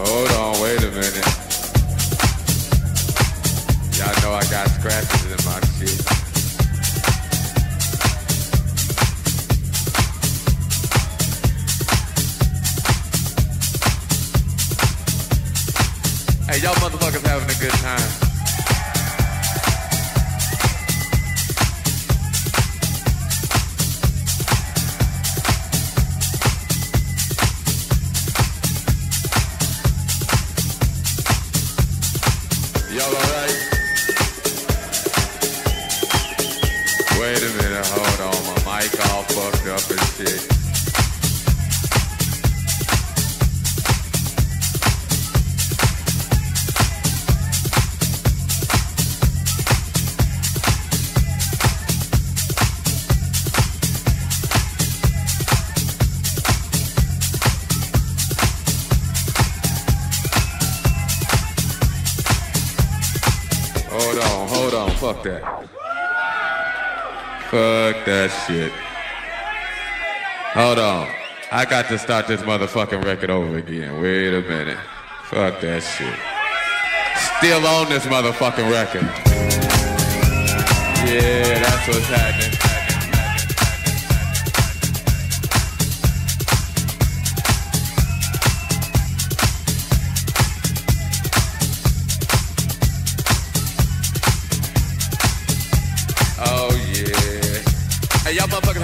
Hold on, wait a minute. Y'all know I got scratches in my shit. Hey, y'all motherfuckers having a good time? Shit. Hold on. I got to start this motherfucking record over again. Wait a minute. Fuck that shit. Still on this motherfucking record. Yeah, that's what's happening.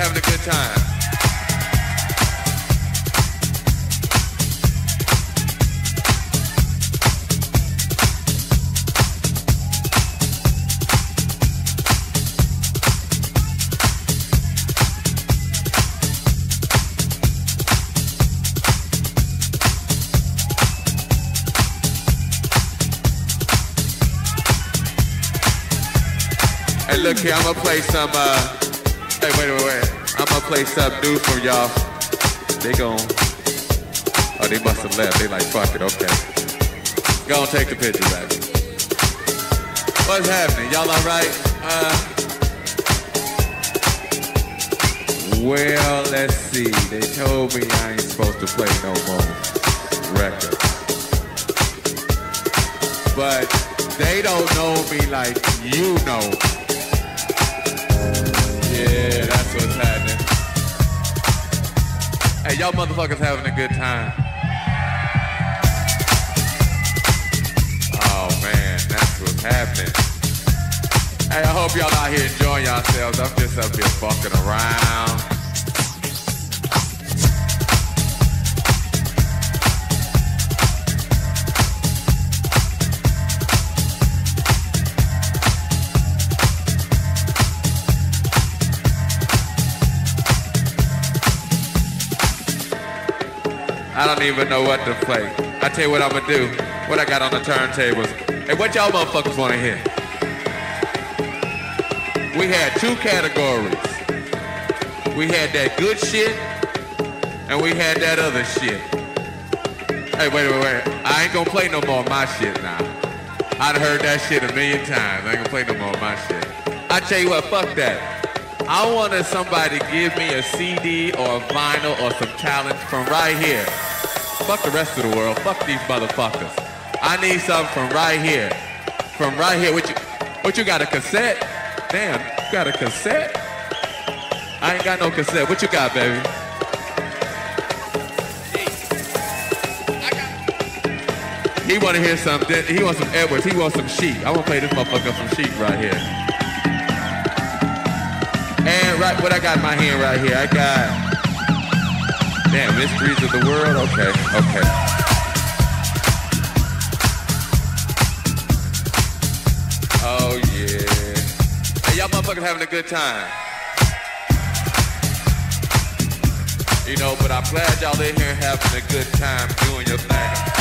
Having a good time. Hey, look here, I'm gonna play some hey, wait. I'm gonna play something new from y'all. They gon'. Oh, they must have left. They like, fuck it, okay. Gonna take the picture back. What's happening? Y'all alright? Well, let's see. They told me I ain't supposed to play no more record. But they don't know me like you know me. Yeah, that's what's happening. Hey, y'all motherfuckers having a good time. Oh, man, that's what's happening. Hey, I hope y'all out here enjoying yourselves. I'm just up here fucking around. I don't even know what to play. I tell you what I'm gonna do, what I got on the turntables. Hey, what y'all motherfuckers wanna hear? We had two categories. We had that good shit, and we had that other shit. Hey, wait. I ain't gonna play no more of my shit now. I'd heard that shit a million times. I ain't gonna play no more of my shit. I tell you what, fuck that. I wanted somebody to give me a CD or a vinyl or some talent from right here. Fuck the rest of the world. Fuck these motherfuckers. I need something from right here. From right here. What you got, a cassette? Damn, you got a cassette? I ain't got no cassette. What you got, baby? He want to hear something. He wants some Edwards. He wants some Sheep. I want to play this motherfucker some Sheep right here. And right, what I got in my hand right here, I got, damn, Mysteries of the World, okay. Oh, yeah. Hey, y'all motherfuckers having a good time. You know, but I'm glad y'all in here having a good time doing your thing.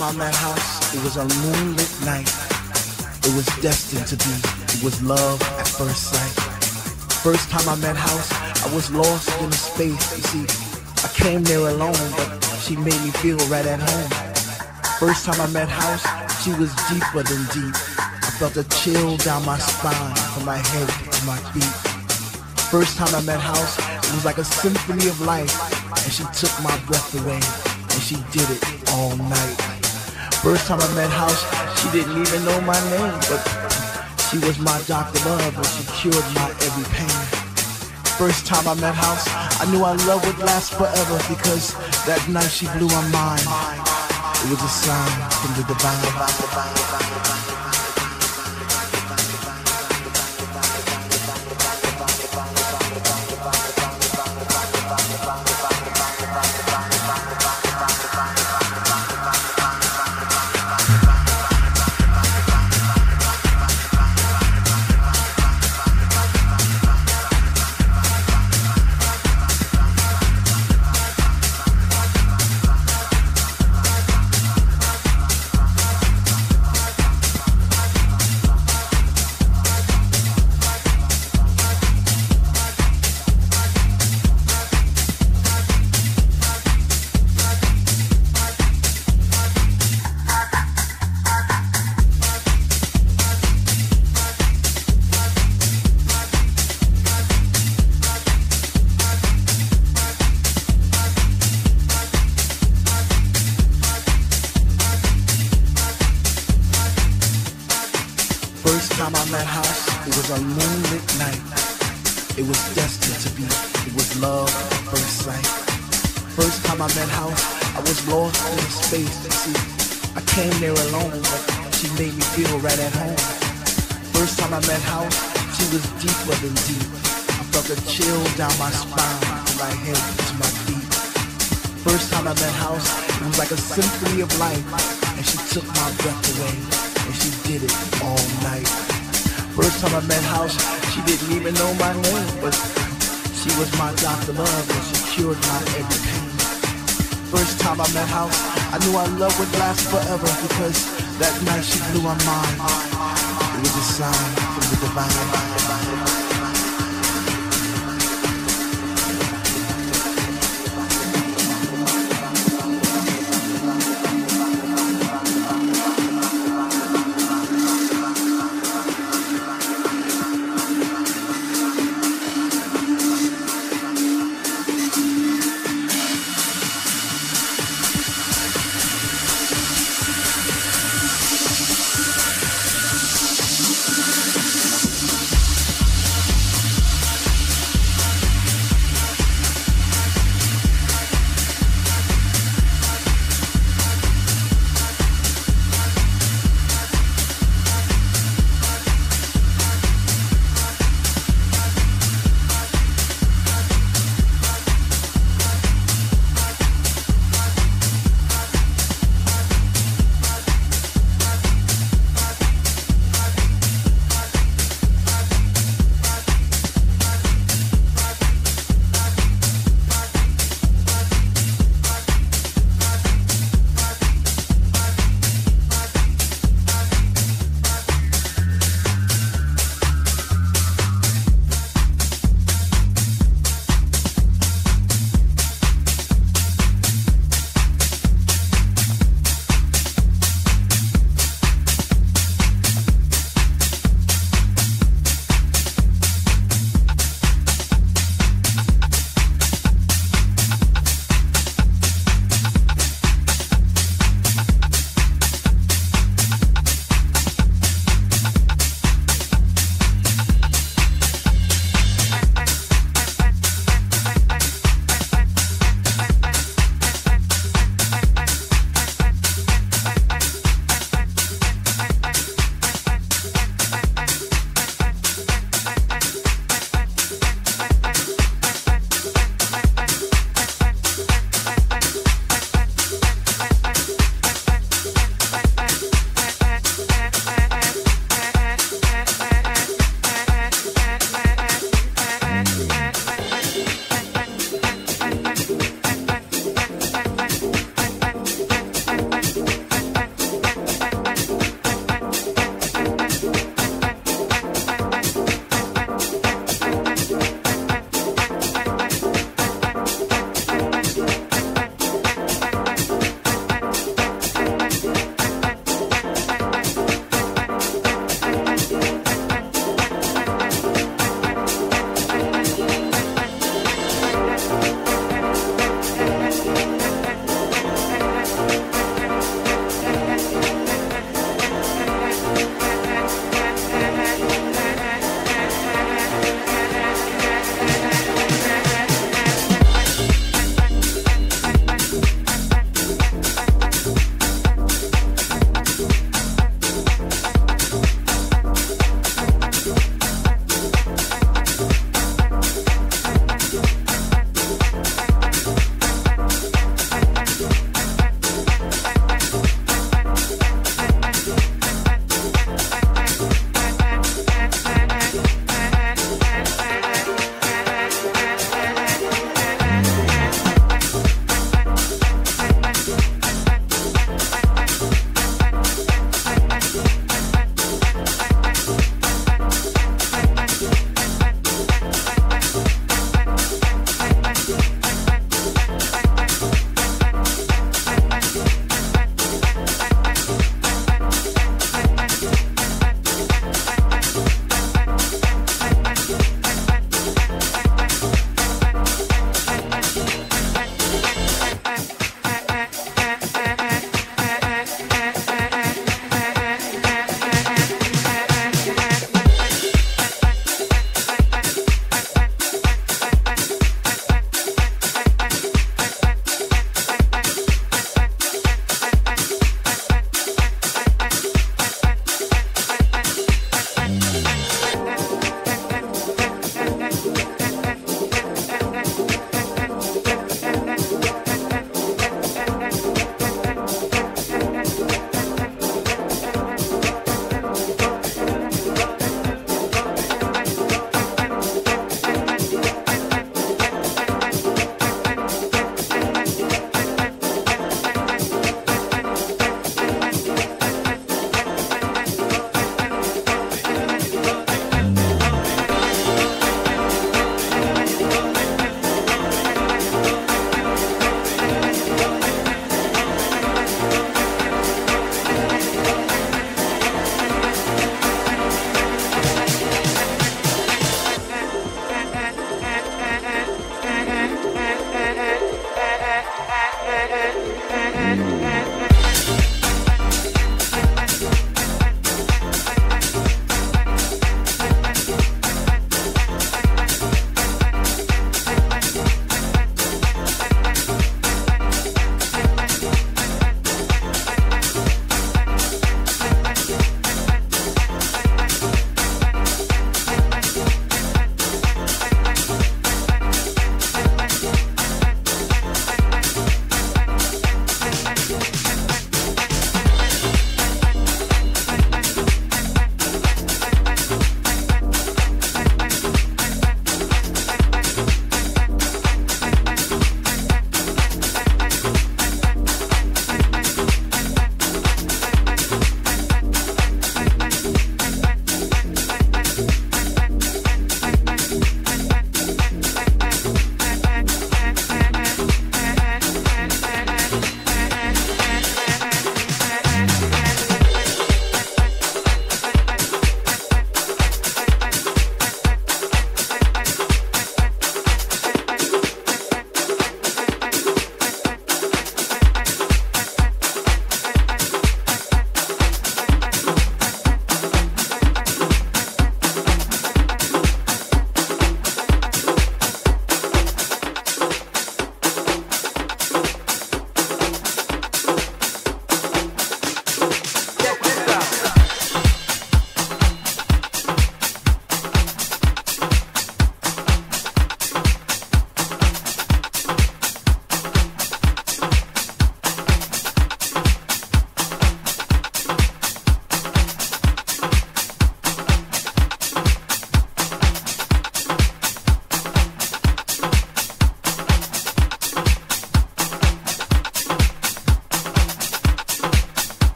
time on that house, it was a moonlit night. It was destined to be. It was love at first sight. First time I met House, I was lost in the space. You see, I came there alone, but she made me feel right at home. First time I met House, she was deeper than deep. I felt a chill down my spine, from my head to my feet. First time I met House, it was like a symphony of life, and she took my breath away, and she did it all night. First time I met House, she didn't even know my name, but she was my doctor love, and she cured my every pain. First time I met House, I knew our love would last forever, because that night she blew my mind. It was a sign from the divine. First time I met House, it was a moonlit night. It was destined to be. It was love at first sight. First time I met House, I was lost in space. You see, I came there alone, but she made me feel right at home. First time I met House, she was deeper than deep. I felt a chill down my spine, from my head to my feet. First time I met House, it was like a symphony of life, and she took my breath away. And she did it all night. First time I met House, she didn't even know my name, but she was my doctor love, and she cured my every pain. First time I met House, I knew our love would last forever, because that night she blew my mind. It was a sign from the divine.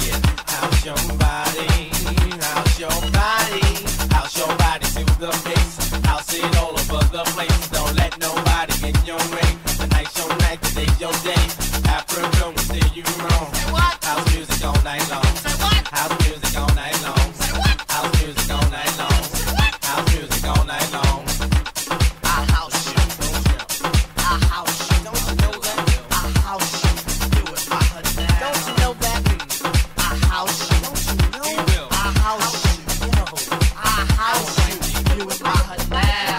flying. How's your body? How's your body? How's your body to the mix? How's it all over the place? Don't let nobody in your way. Tonight's your night, today's your day. After a film, we'll see you wrong. House music all night long. House music all night long. House music all night long. House music all night long. I house you. I house you. Don't you know that? I house you. Do it by her dad. Don't you know that? I house you. Don't you know? I house you. I house you. Do it by her dad.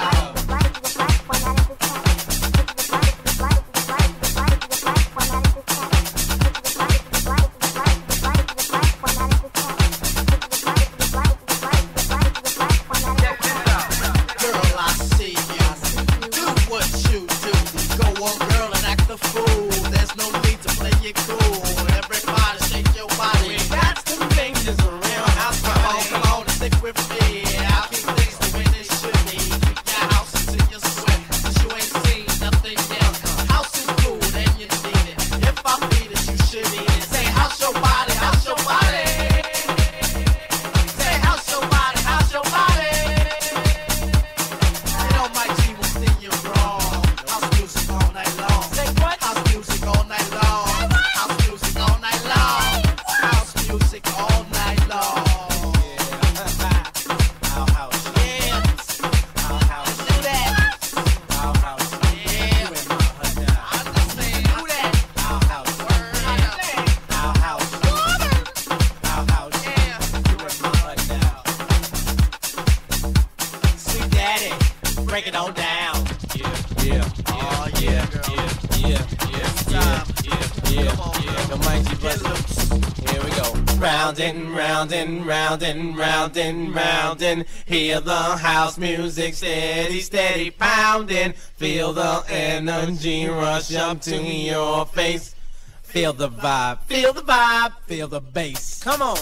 Roundin', hear the house music steady, steady pounding. Feel the energy rush up to your face. Feel the vibe, feel the vibe, feel the bass. Come on.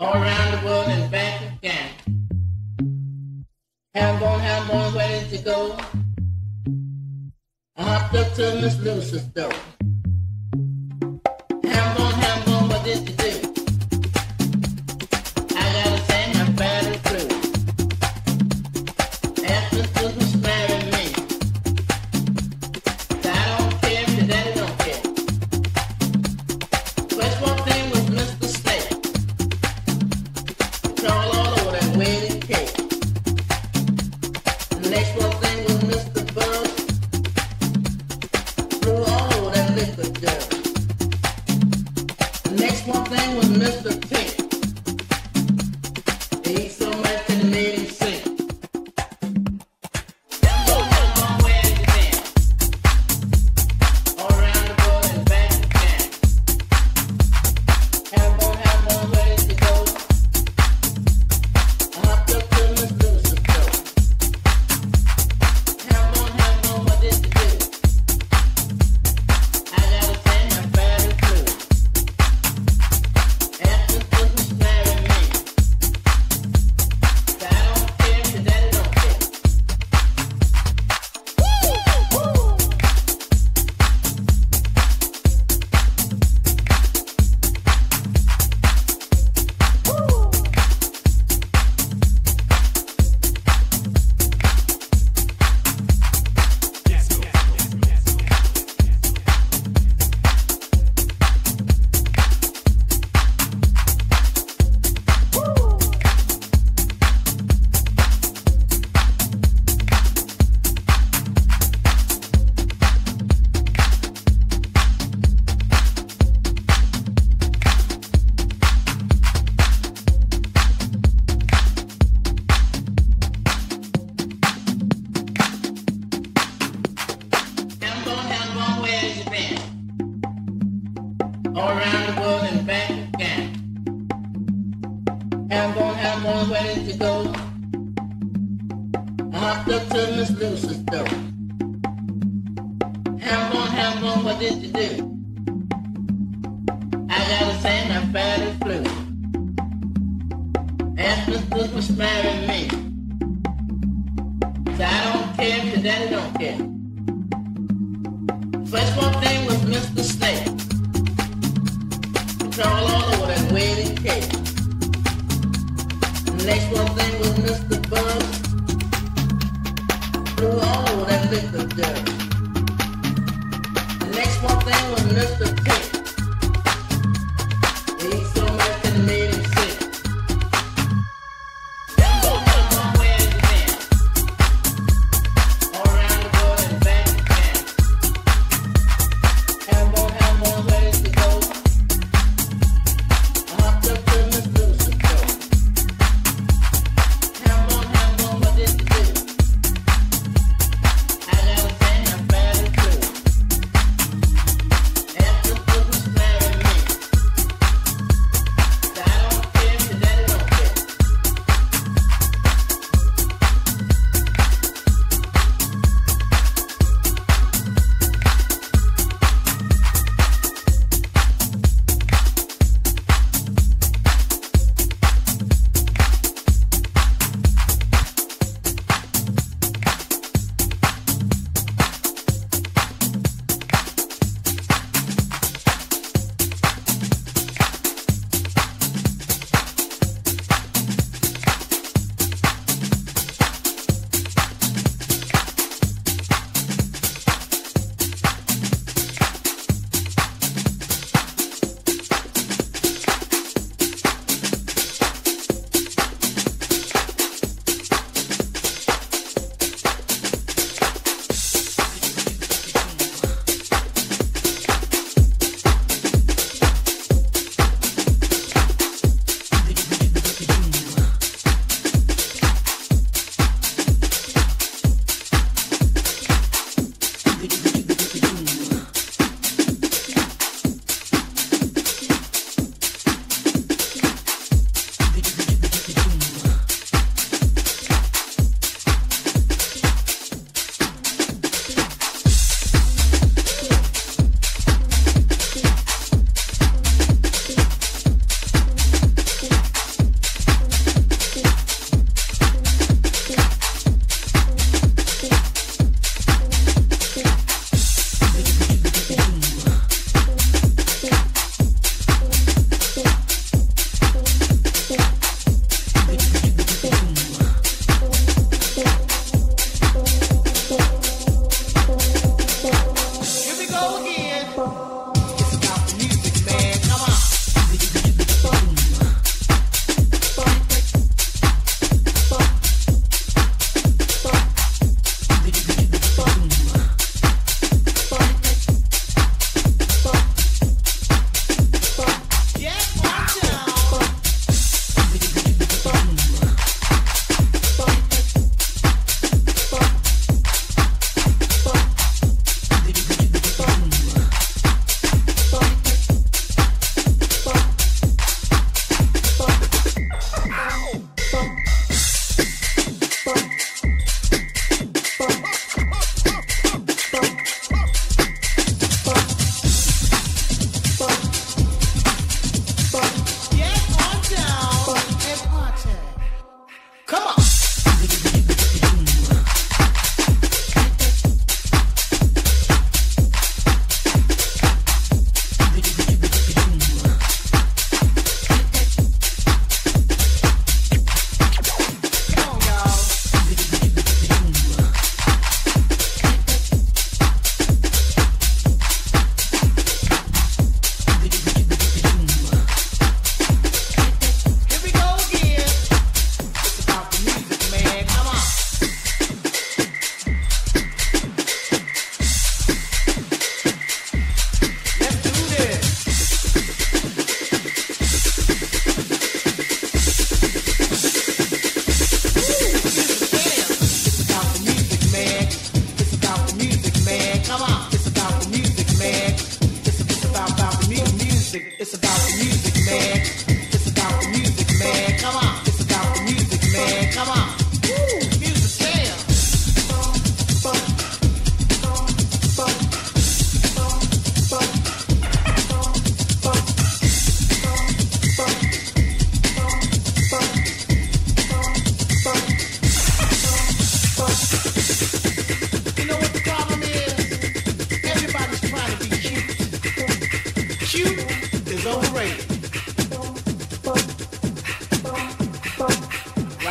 all around the world and back again. Have more ways to go. I hopped up to Miss Lucy's door. Have more, what did you do? I gotta say my battery through. After school was married me. I don't care if your daddy don't care. What's one thing was Mr. State? Crawl all over that wedding cake. The next one thing was Mr. Buzz. Blew all over that liquor jug. The next one thing was Mr. Pink. He ate so much that it made him sick. All around the world and back again. Have more where to go. I hopped up to Miss Lucy's door. Have more, what did you do? I gotta say my father flew. Asked Miss Lucy was marrying me. So I don't care if your daddy don't care. First one thing was Mr. Snake. All over that wedding cake. The next one thing was Mr. Buzz. Blew all over that liquor jug. The next one thing was Mr. Pink. He ate so much that it made him sick.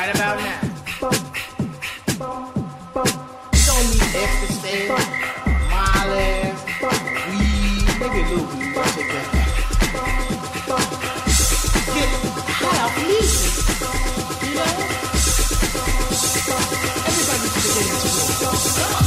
right about now. You don't need ecstasy, Molly, weed, maybe a little weed. Get high off music, you know? Everybody needs to get into it. Bye.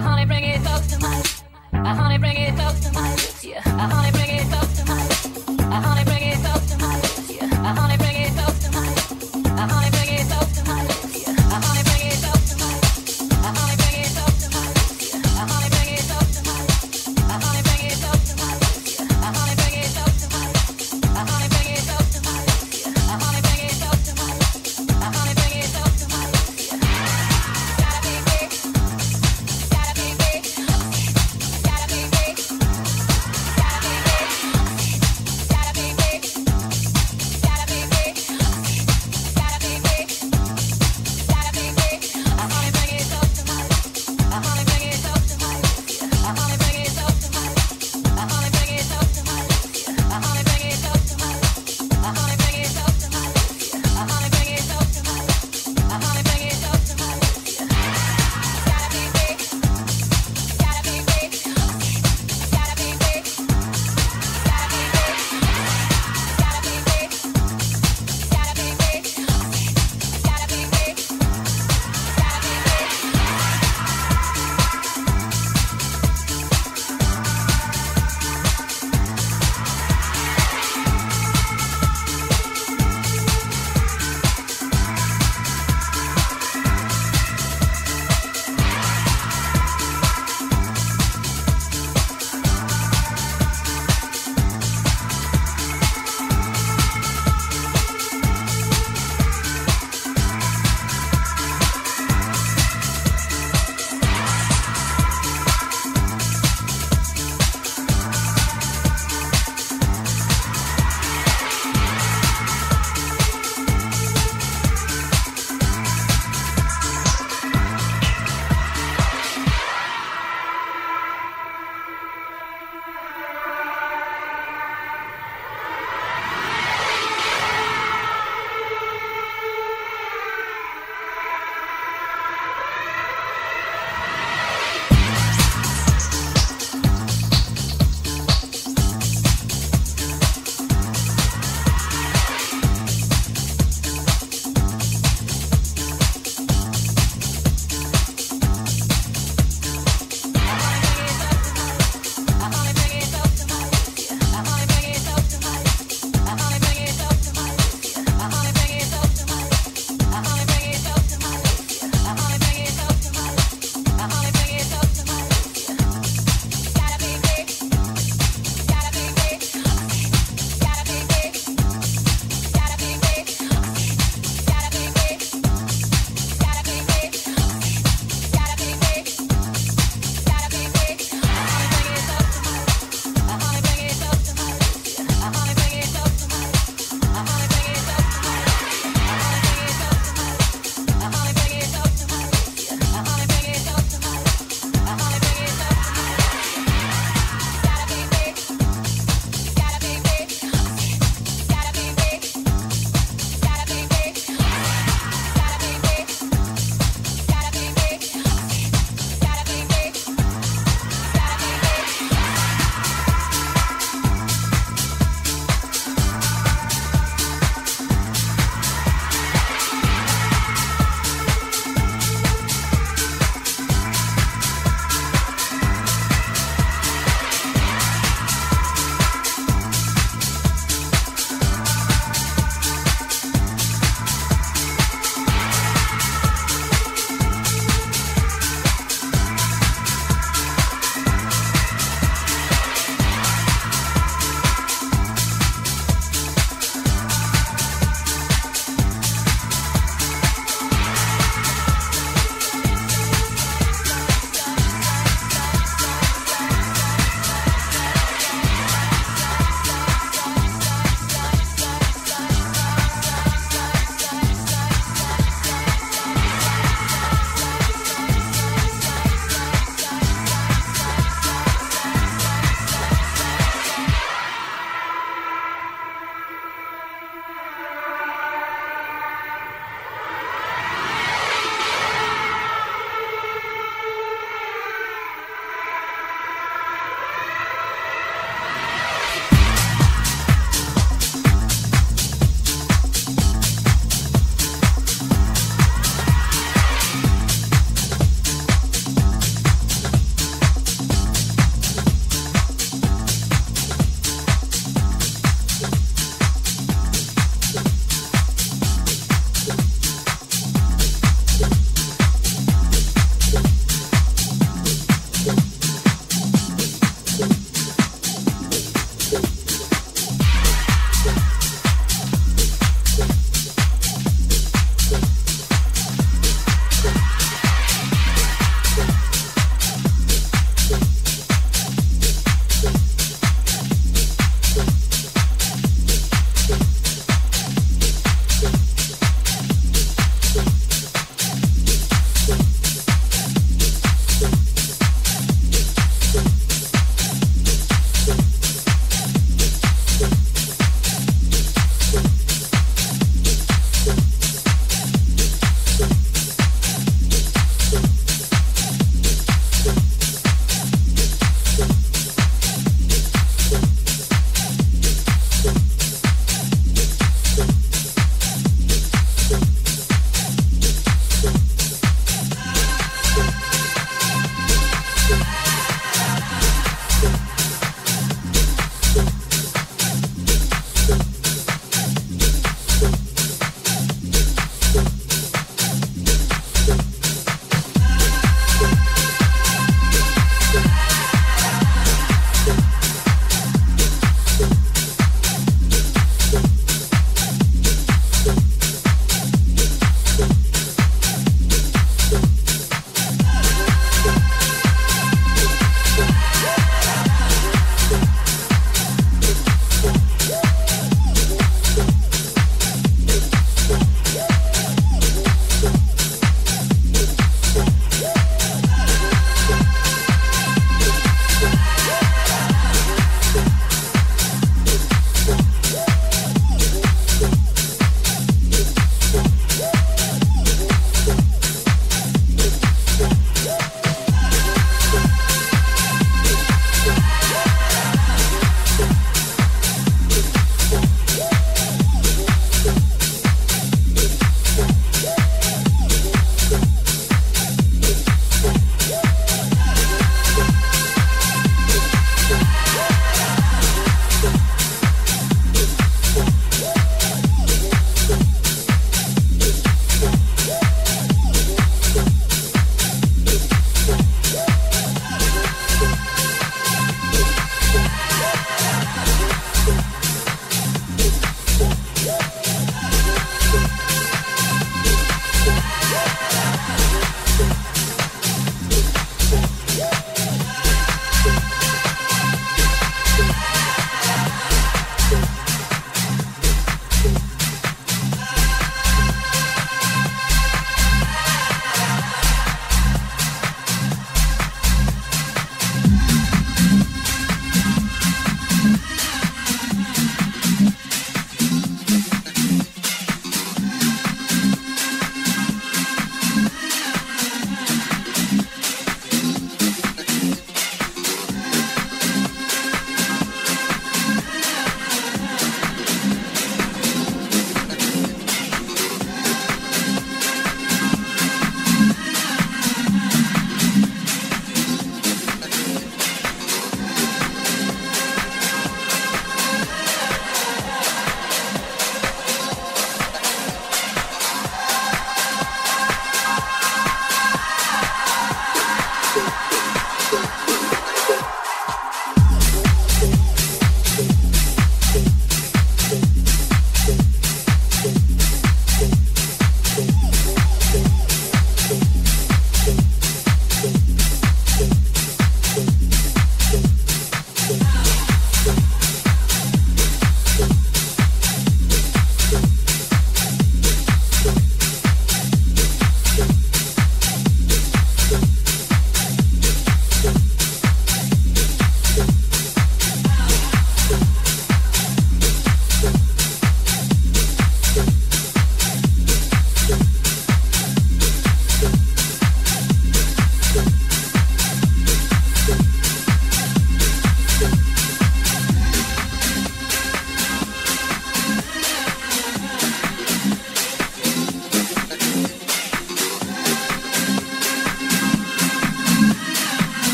Honey, bring it close to my lips. Honey, bring it close to my lips. Yeah. Honey, bring it close to my lips. Honey, bring it close to my lips. Yeah. Honey, bring it close to my lips. Honey, bring it close to my lips. Yeah. Honey, bring it close to my lips. Honey, bring it close to my lips. Yeah. Honey, bring it close to my lips. Honey, bring it close to my lips. Yeah. Honey, bring it close to my lips. Honey, bring it close to my lips. Yeah. Honey, bring it close to my lips. Honey, bring it close to my lips. Gotta be big.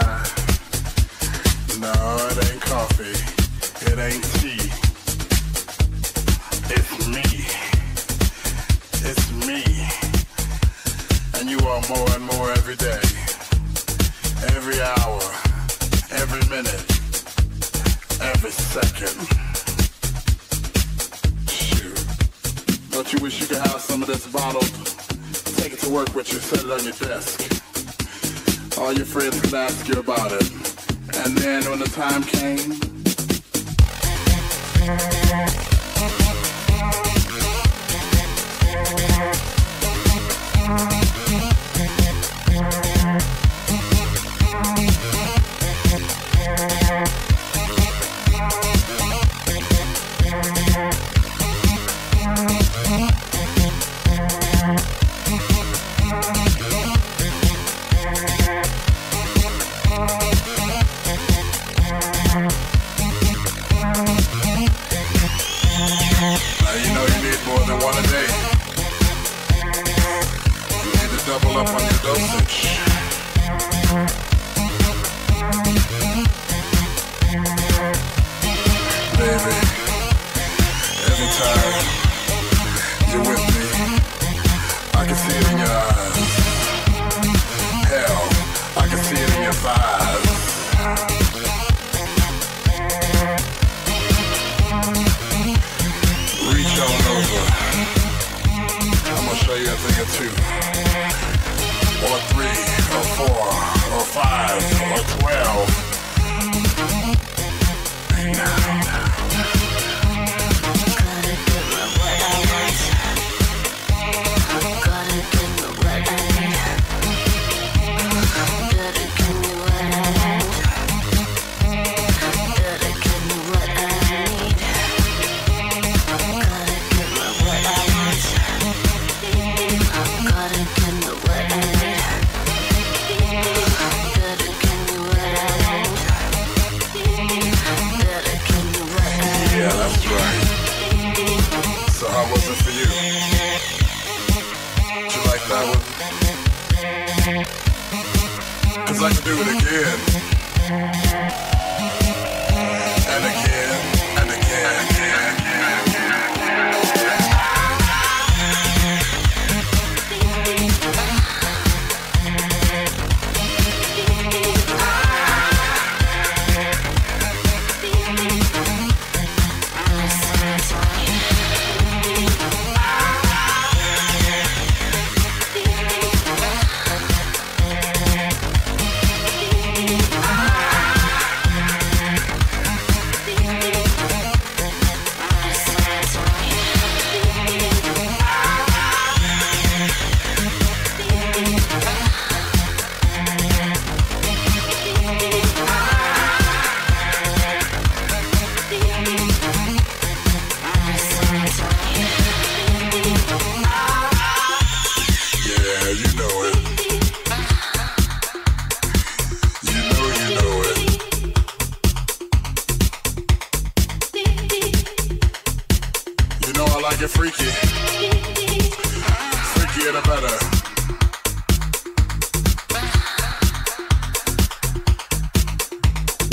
sky. No, it ain't coffee. It ain't tea. It's me. It's me. And you are more and more every day. Every hour. Every minute. Every second. Don't you wish you could have some of this bottle? Take it to work with you, set it on your desk. All your friends could ask you about it. And then when the time came, double up on your dosage. Baby, every time you're with me, I can see it in your eyes. Hell, I can see it in your thighs. Reach on over. I'm gonna show you a thing or two. Or 3, or 4, or 5, or 12. Cause I can do it again, and again, and again, and again, and again, and again. Freaky, freakier the better.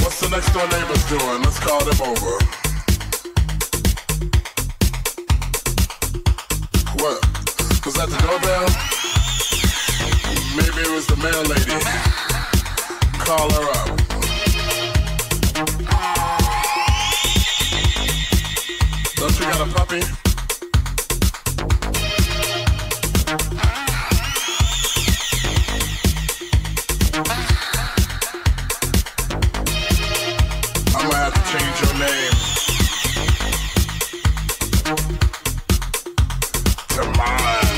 What's the next door neighbors doing? Let's call them over. What? Was that the doorbell? Maybe it was the mail lady. Call her up. Don't you got a puppy? Change your name to mine.